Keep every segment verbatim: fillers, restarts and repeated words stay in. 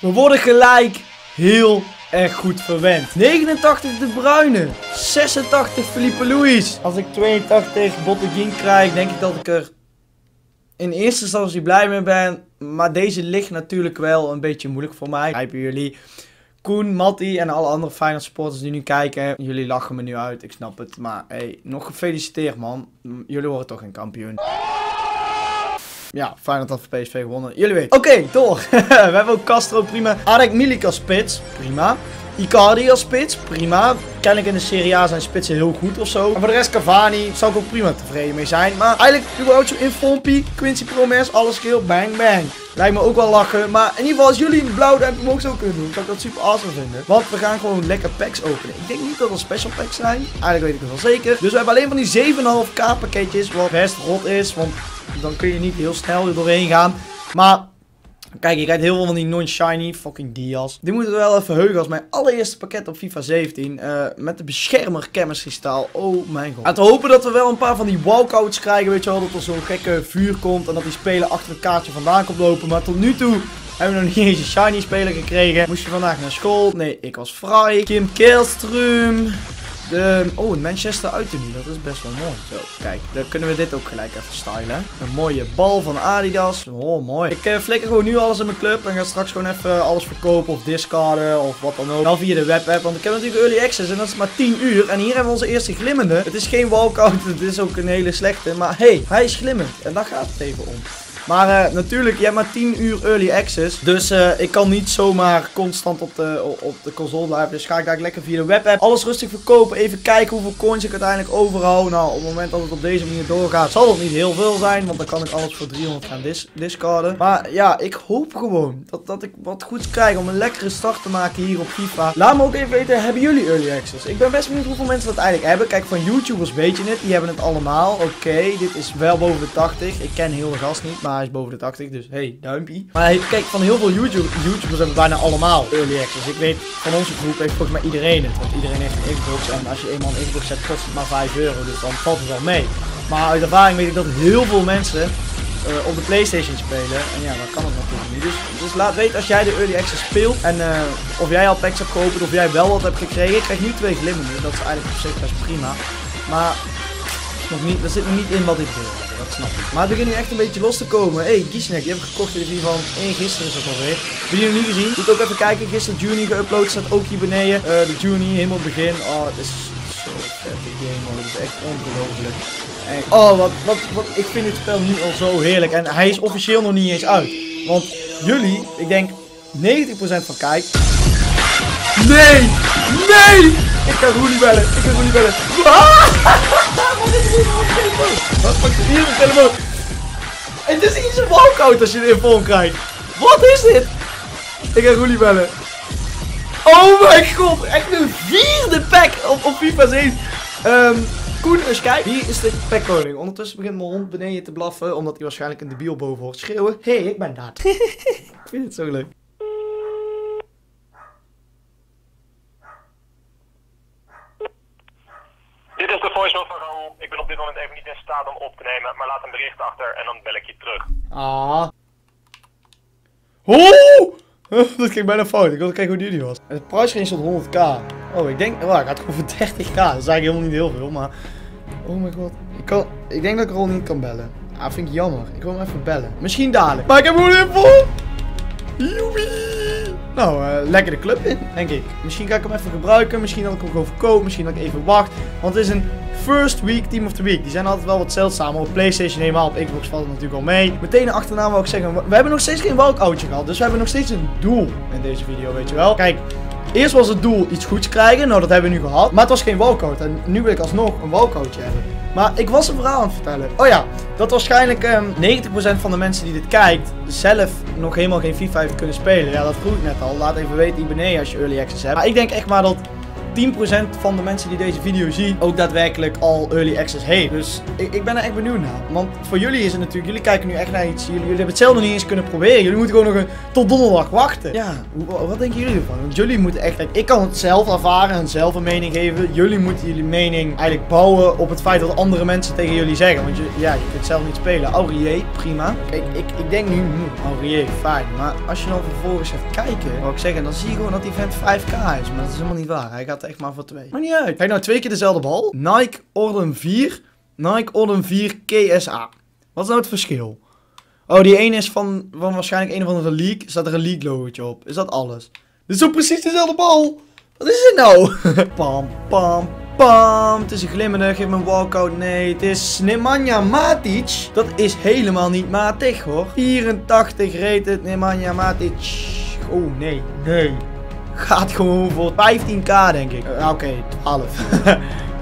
We worden gelijk heel erg goed verwend. negenentachtig De Bruyne. zesentachtig Felipe Louis. Als ik tweeëntachtig Bottegin krijg, denk ik dat ik er in eerste instantie blij mee ben. Maar deze ligt natuurlijk wel een beetje moeilijk voor mij. Begrijpen jullie? Koen, Matti en alle andere Feyenoord supporters die nu kijken. Jullie lachen me nu uit, ik snap het. Maar hey, nog gefeliciteerd man. Jullie worden toch een kampioen. Ja, Feyenoord had voor P S V gewonnen. Jullie weten. Oké, okay, door. We hebben ook Castro, prima. Arek Milik als spits, prima. Icardi als spits, prima. Kennelijk in de Serie A zijn spitsen heel goed of zo. En voor de rest Cavani, zou ik ook prima tevreden mee zijn. Maar eigenlijk überhaupt zo'n informpie, Quincy Promes, alles heel bang bang. Lijkt me ook wel lachen. Maar in ieder geval, als jullie een blauw duimpje omhoog zo kunnen doen, zou ik dat super awesome vinden. Want we gaan gewoon lekker packs openen. Ik denk niet dat er special packs zijn. Eigenlijk weet ik het wel zeker. Dus we hebben alleen van die zeven komma vijf k pakketjes, wat best rot is. Want dan kun je niet heel snel er doorheen gaan. Maar kijk, je krijgt heel veel van die non-shiny fucking Dias. Die moeten we wel even heugen als mijn allereerste pakket op FIFA zeventien. Uh, met de beschermer chemistry staal. Oh mijn god. En te hopen dat we wel een paar van die walkouts krijgen. Weet je wel, dat er zo'n gekke vuur komt. En dat die speler achter het kaartje vandaan komt lopen. Maar tot nu toe hebben we nog niet eens een shiny speler gekregen. Moest je vandaag naar school? Nee, ik was vrij. Kim Kaelström. De, oh, een Manchester uit nu. Dat is best wel mooi. Zo, kijk. Dan kunnen we dit ook gelijk even stylen. Een mooie bal van Adidas. Oh, mooi. Ik eh, flikker gewoon nu alles in mijn club. En ga straks gewoon even alles verkopen of discarden of wat dan ook. Wel via de webapp. Want ik heb natuurlijk early access en dat is maar tien uur. En hier hebben we onze eerste glimmende. Het is geen walkout. Het is ook een hele slechte. Maar hey, hij is glimmend. En daar gaat het even om. Maar uh, natuurlijk, je hebt maar tien uur early access. Dus uh, ik kan niet zomaar constant op de, op de console blijven. Dus ga ik daar lekker via de webapp alles rustig verkopen. Even kijken hoeveel coins ik uiteindelijk overhoud. Nou, op het moment dat het op deze manier doorgaat, zal dat niet heel veel zijn. Want dan kan ik alles voor driehonderd gaan dis discarden. Maar ja, ik hoop gewoon dat, dat ik wat goeds krijg om een lekkere start te maken hier op FIFA. Laat me ook even weten, hebben jullie early access? Ik ben best benieuwd hoeveel mensen dat eigenlijk hebben. Kijk, van YouTubers weet je het. Die hebben het allemaal. Oké, okay, dit is wel boven de tachtig. Ik ken heel de gast niet, maar hij is boven de tachtig, dus hey, duimpje. Maar hey, kijk, van heel veel YouTube YouTubers hebben bijna allemaal early access. Ik weet, van onze groep heeft volgens mij iedereen het. Want iedereen heeft een Xbox en als je eenmaal een Xbox hebt, kost het maar vijf euro. Dus dan valt het wel mee. Maar uit ervaring weet ik dat heel veel mensen Uh, op de PlayStation spelen. En ja, dan kan het natuurlijk niet. Dus, dus laat weten als jij de early access speelt. En uh, of jij al packs hebt geopend, of jij wel wat hebt gekregen. Ik krijg nu twee glimmende. Dat is eigenlijk op zich best prima. Maar nog niet, er zit nog niet in wat ik wil. Dat snap ik. Maar het begint nu echt een beetje los te komen. Hé, hey, Gisneck, die heb ik gekocht in de zin van één gisteren is dat alweer. Heb je hem niet gezien? Moet ook even kijken. Gisteren Journey geüpload. Staat ook hier beneden. Uh, de Journey, helemaal begin. Oh, het is zo vet die game, man. Het is echt ongelooflijk. En, oh, wat, wat, wat. Ik vind het spel nu al zo heerlijk. En hij is officieel nog niet eens uit. Want jullie, ik denk negentig procent van kijk. Nee! Nee! Ik ga Roel niet bellen. Ik ga Roel niet bellen. Ah! Wat pak je hier op de telefoon? Het is iets een walkout als je een inform krijgt. Wat is dit? Ik ga Roelie bellen. Oh mijn god, echt een vierde pack op, op FIFA zeventien. Um, Koen, eens kijk. Wie is de packkoning? Ondertussen begint mijn hond beneden te blaffen, omdat hij waarschijnlijk een debiel boven hoort schreeuwen. Hé, hey, ik ben daar. Ik vind het zo leuk. Dit is de voicemail van Raoul. Ik ben op dit moment even niet in staat om op te nemen, maar laat een bericht achter en dan bel ik je terug. Ah. Hoe? Dat ging bijna fout. Ik wilde kijken hoe duur die was. Het prijsrange stond honderd k. Oh, ik denk, wauw, ik had gewoon voor dertig k. Dat is eigenlijk helemaal niet heel veel, maar oh mijn god. Ik kan, ik denk dat ik Raoul niet kan bellen. Ah, vind ik jammer. Ik wil hem even bellen. Misschien dadelijk. Maar ik heb hem gewoon vol. Joepie. Nou, uh, lekker de club in, denk ik. Misschien ga ik hem even gebruiken. Misschien dat ik hem gewoon verkoop. Misschien dat ik even wacht. Want het is een first week team of the week. Die zijn altijd wel wat zeldzaam. Op PlayStation helemaal. Op Xbox valt het natuurlijk al mee. Meteen achterna wil ik zeggen. We hebben nog steeds geen walkoutje gehad. Dus we hebben nog steeds een doel in deze video, weet je wel. Kijk, eerst was het doel iets goeds krijgen. Nou, dat hebben we nu gehad. Maar het was geen walkout. En nu wil ik alsnog een walkoutje hebben. Maar ik was een verhaal aan het vertellen. Oh ja, dat waarschijnlijk um, negentig procent van de mensen die dit kijkt zelf nog helemaal geen FIFA heeft kunnen spelen. Ja, dat vroeg ik net al. Laat even weten hier beneden als je early access hebt. Maar ik denk echt maar dat tien procent van de mensen die deze video zien ook daadwerkelijk al early access heeft. Dus ik, ik ben er echt benieuwd naar. Want voor jullie is het natuurlijk, jullie kijken nu echt naar iets. Jullie, jullie hebben het zelf nog niet eens kunnen proberen. Jullie moeten gewoon nog een, tot donderdag wachten. Ja, wat denken jullie ervan? Want jullie moeten echt, ik kan het zelf ervaren en zelf een mening geven. Jullie moeten jullie mening eigenlijk bouwen op het feit dat andere mensen tegen jullie zeggen. Want je, ja, je kunt zelf niet spelen. Aurier, prima. Ik, ik, ik denk nu, hm, Aurier, fijn. Maar als je dan vervolgens gaat kijken, wou ik zeggen, dan zie je gewoon dat die vent vijf k is. Maar dat is helemaal niet waar. Hij gaat echt maar voor twee. Maar niet uit. Kijk nou, twee keer dezelfde bal. Nike Orden vier. Nike Orden vier K S A. Wat is nou het verschil? Oh, die ene is van, van waarschijnlijk een of andere league. Staat er een league logootje op. Is dat alles? Dit is ook precies dezelfde bal. Wat is het nou? Pam, pam, pam. Het is een glimmende. Geef me een walkout. Nee, het is Nemanja Matic. Dat is helemaal niet matig, hoor. vierentachtig rated Nemanja Matic. Oh, nee. Nee. Gaat gewoon voor vijftien k, denk ik. Uh, Oké, okay, twaalf.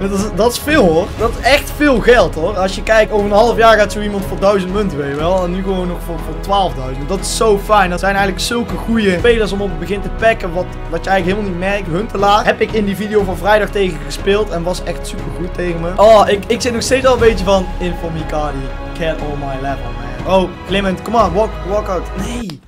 dat, is, dat is veel, hoor. Dat is echt veel geld, hoor. Als je kijkt, over een half jaar gaat zo iemand voor duizend munten, weet je wel. En nu gewoon nog voor, voor twaalfduizend. Dat is zo fijn. Dat zijn eigenlijk zulke goede spelers om op het begin te packen. Wat, wat je eigenlijk helemaal niet merkt. Huntelaar heb ik in die video van vrijdag tegen gespeeld. En was echt super goed tegen me. Oh, ik, ik zit nog steeds al een beetje van... In for me, Icardi. Get all my level, man. Oh, Clement, come on. Walk, walk out. Nee.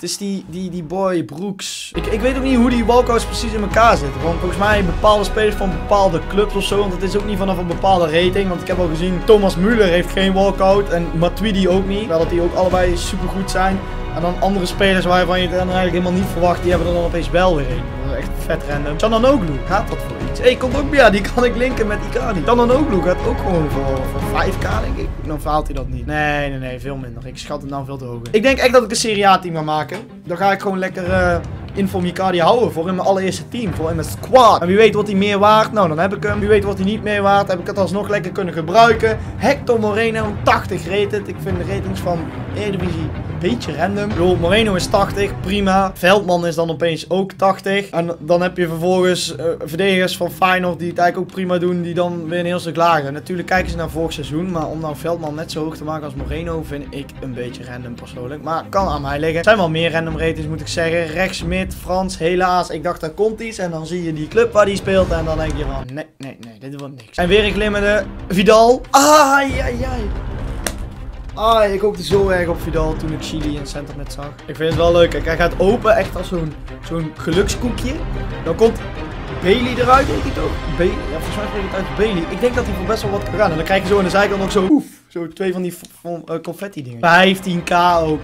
Het is die, die, die boy Brooks. Ik, ik weet ook niet hoe die walkouts precies in elkaar zitten. Want volgens mij bepaalde spelers van bepaalde clubs of zo. Want het is ook niet vanaf een bepaalde rating. Want ik heb al gezien, Thomas Müller heeft geen walkout. En Matuidi ook niet. Terwijl dat die ook allebei super goed zijn. En dan andere spelers waarvan je het eigenlijk helemaal niet verwacht. Die hebben er dan opeens wel weer een. Dat is echt vet random. Xanonoglu gaat dat voor iets. Hé, hey, komt ook ja, die kan ik linken met Icardi. Xanonoglu gaat ook gewoon voor, voor vijf k, denk ik. Dan faalt hij dat niet. Nee, nee, nee. Veel minder. Ik schat hem nou veel te hoog. Ik denk echt dat ik een Serie A team ga maken. Dan ga ik gewoon lekker... Uh... Info Icardi houden voor in mijn allereerste team, voor in mijn squad. En wie weet wordt hij meer waard, nou dan heb ik hem. Wie weet wordt hij niet meer waard, heb ik het alsnog lekker kunnen gebruiken. Hector Moreno, tachtig rated. Ik vind de ratings van Eredivisie een beetje random. Yo, Moreno is tachtig, prima. Veldman is dan opeens ook tachtig. En dan heb je vervolgens uh, verdedigers van Feyenoord die het eigenlijk ook prima doen, die dan weer een heel stuk lager. Natuurlijk kijken ze naar vorig seizoen, maar om nou Veldman net zo hoog te maken als Moreno vind ik een beetje random persoonlijk. Maar kan aan mij liggen. Er zijn wel meer random ratings moet ik zeggen. Rechts mid. Frans, helaas. Ik dacht, daar komt iets. En dan zie je die club waar die speelt. En dan denk je van, nee, nee, nee, dit wordt niks. En weer een glimmende Vidal. Ai, ai, ai. Ai, ik hoopte zo erg op Vidal toen ik Chili in het centrum net zag. Ik vind het wel leuk. Kijk, hij gaat open echt als zo'n zo'n gelukskoekje. Dan komt Bailey eruit, denk ik toch? Bailey? Ja, volgens mij spreekt het uit Bailey. Ik denk dat hij voor best wel wat kan gaan. En dan krijg je zo aan de zijkant nog zo, oef, zo twee van die van, uh, confetti dingen. vijftien k ook.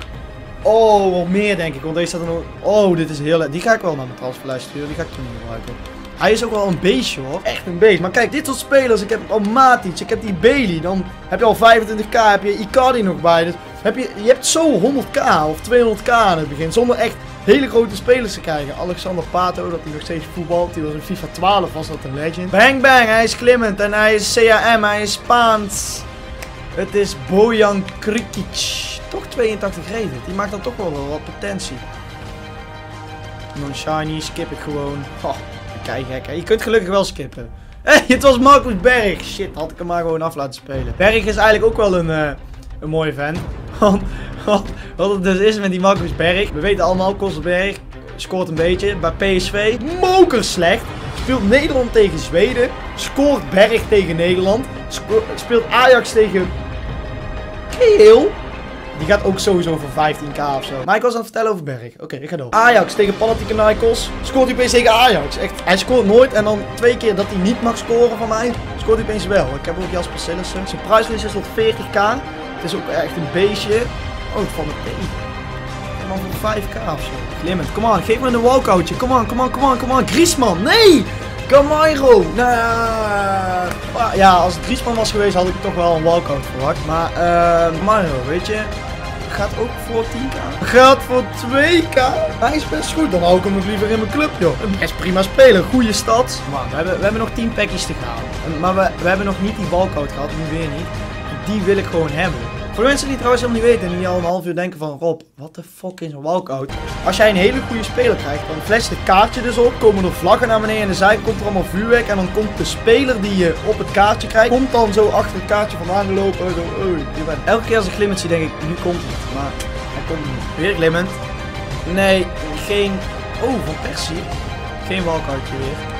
Oh, wat meer denk ik, want deze staat er nog... Oh, dit is heel... Die ga ik wel naar mijn transferlijst sturen, die ga ik toen niet gebruiken. Hij is ook wel een beestje, hoor. Echt een beest. Maar kijk, dit soort spelers. Ik heb al Matic, ik heb die Bailey. Dan heb je al vijfentwintig k, heb je Icardi nog bij. Dus heb je, je hebt zo honderd k of tweehonderd k aan het begin. Zonder echt hele grote spelers te krijgen. Alexander Pato, dat hij nog steeds voetbalt. Die was in FIFA twaalf, was dat een legend. Bang bang, hij is Clement en hij is C A M, hij is Spaans. Het is Bojan Krikic. Toch tweeëntachtig reden. Die maakt dan toch wel wat potentie. Non-shiny skip ik gewoon. Oh, kijk, kijk, kijk. Je kunt gelukkig wel skippen. Hé, hey, het was Marcus Berg. Shit, had ik hem maar gewoon af laten spelen. Berg is eigenlijk ook wel een, uh, een mooie fan. Want wat, wat het dus is met die Marcus Berg. We weten allemaal, Kosterberg scoort een beetje. Bij P S V, moker slecht. Speelt Nederland tegen Zweden. Scoort Berg tegen Nederland. Sco speelt Ajax tegen... Keel. Die gaat ook sowieso voor vijftien k of zo. Maar ik was aan het vertellen over Berg. Oké, okay, ik ga door. Ajax tegen Panathinaikos. Scoort hij opeens tegen Ajax. Echt, hij scoort nooit. En dan twee keer dat hij niet mag scoren van mij, scoort hij opeens wel. Ik heb ook Jasper Sillissen. Zijn prijslijst is tot veertig k. Het is ook echt een beestje. Oh, het valt me tegen. En dan voor vijf k of zo. Clement, come on. Geef me een walkoutje. Come on, come on, come on, come on. Griezmann, nee! Camairo! Nou, ja, als het Griezmann was geweest had ik toch wel een walkout verwacht. Maar uh, Camairo, weet je, gaat ook voor tien k. Gaat voor twee k. Hij is best goed, dan hou ik hem nog liever in mijn club, joh. Een best prima speler, goede stad. Maar we hebben, we hebben nog tien packjes te gaan. Maar we, we hebben nog niet die walkout gehad, nu weer niet. Die wil ik gewoon hebben. Voor de mensen die trouwens helemaal niet weten en die al een half uur denken van Rob, wat de fuck is een walkout? Als jij een hele goede speler krijgt, dan flasht het kaartje dus op, komen er vlaggen naar beneden en de zij komt er allemaal vuurwerk en dan komt de speler die je op het kaartje krijgt, komt dan zo achter het kaartje vandaan gelopen en zo, oh, je bent. Elke keer als ik Clement zie denk ik, nu komt het, maar hij komt niet. Weer Clement. Nee, geen, oh, van Persie. Geen walkoutje weer.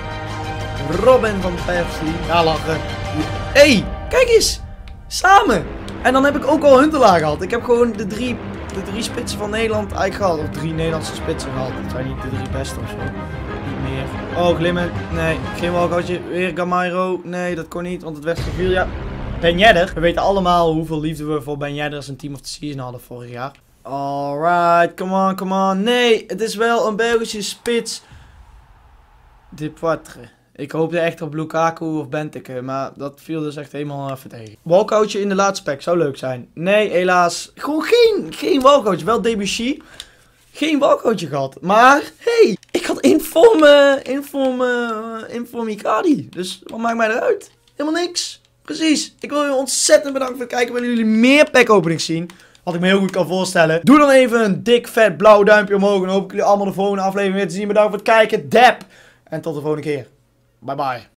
Robin van P S V. Ja, lachen. Hé, hey, kijk eens. Samen. En dan heb ik ook al Huntelaar gehad. Ik heb gewoon de drie, de drie spitsen van Nederland eigenlijk gehad. Of drie Nederlandse spitsen gehad. Dat zijn niet de drie beste of zo. Niet meer. Oh, Glimmen. Nee, geen walkoutje. Weer Gamairo. Nee, dat kon niet, want het werd gevuurd. Ja. Ben Yedder. We weten allemaal hoeveel liefde we voor Ben Yedder als een team of the season hadden vorig jaar. Alright, come on, come on. Nee, het is wel een Belgische spits. De Poitre. Ik hoopte echt op Lukaku of Benteke, maar dat viel dus echt helemaal even tegen. Walkoutje in de laatste pack zou leuk zijn. Nee, helaas. Gewoon geen, geen walkoutje. Wel Debussy. Geen walkoutje gehad. Maar, hey, ik had inform, uh, inform, uh, inform Icardi. Dus wat maakt mij eruit? Helemaal niks. Precies. Ik wil jullie ontzettend bedanken voor het kijken. Willen jullie meer pack openings zien? Wat ik me heel goed kan voorstellen. Doe dan even een dik vet blauw duimpje omhoog. En hoop ik jullie allemaal de volgende aflevering weer te zien. Bedankt voor het kijken. Dab. En tot de volgende keer. Bye bye.